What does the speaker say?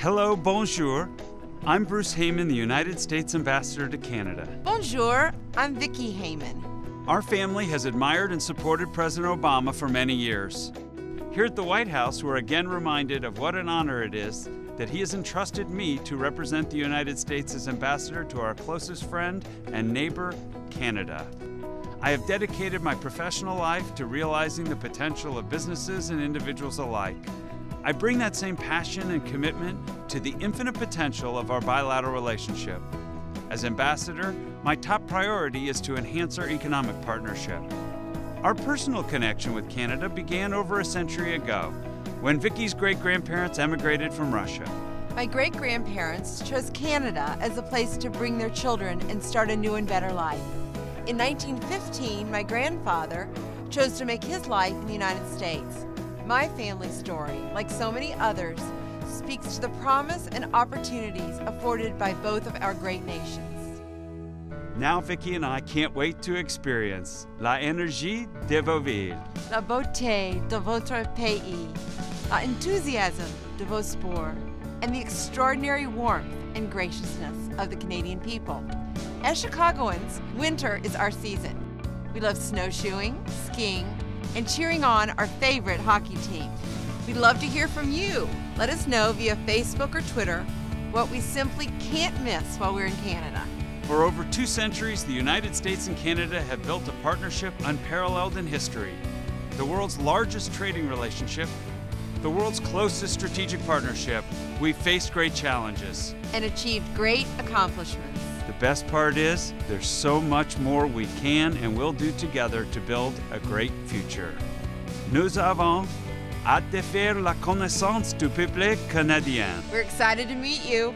Hello, bonjour. I'm Bruce Heyman, the United States Ambassador to Canada. Bonjour, I'm Vicki Heyman. Our family has admired and supported President Obama for many years. Here at the White House, we're again reminded of what an honor it is that he has entrusted me to represent the United States as ambassador to our closest friend and neighbor, Canada. I have dedicated my professional life to realizing the potential of businesses and individuals alike. I bring that same passion and commitment to the infinite potential of our bilateral relationship. As ambassador, my top priority is to enhance our economic partnership. Our personal connection with Canada began over a century ago, when Vicki's great-grandparents emigrated from Russia. My great-grandparents chose Canada as a place to bring their children and start a new and better life. In 1915, my grandfather chose to make his life in the United States. My family's story, like so many others, speaks to the promise and opportunities afforded by both of our great nations. Now Vicki and I can't wait to experience la énergie de vos villes, la beauté de votre pays, l'enthousiasme de vos sports, and the extraordinary warmth and graciousness of the Canadian people. As Chicagoans, winter is our season. We love snowshoeing, skiing, and cheering on our favorite hockey team. We'd love to hear from you. Let us know via Facebook or Twitter what we simply can't miss while we're in Canada. For over 2 centuries, the United States and Canada have built a partnership unparalleled in history. The world's largest trading relationship, the world's closest strategic partnership. We faced great challenges and achieved great accomplishments. The best part is, there's so much more we can and will do together to build a great future. Nous avons hâte de faire la connaissance du peuple canadien. We're excited to meet you.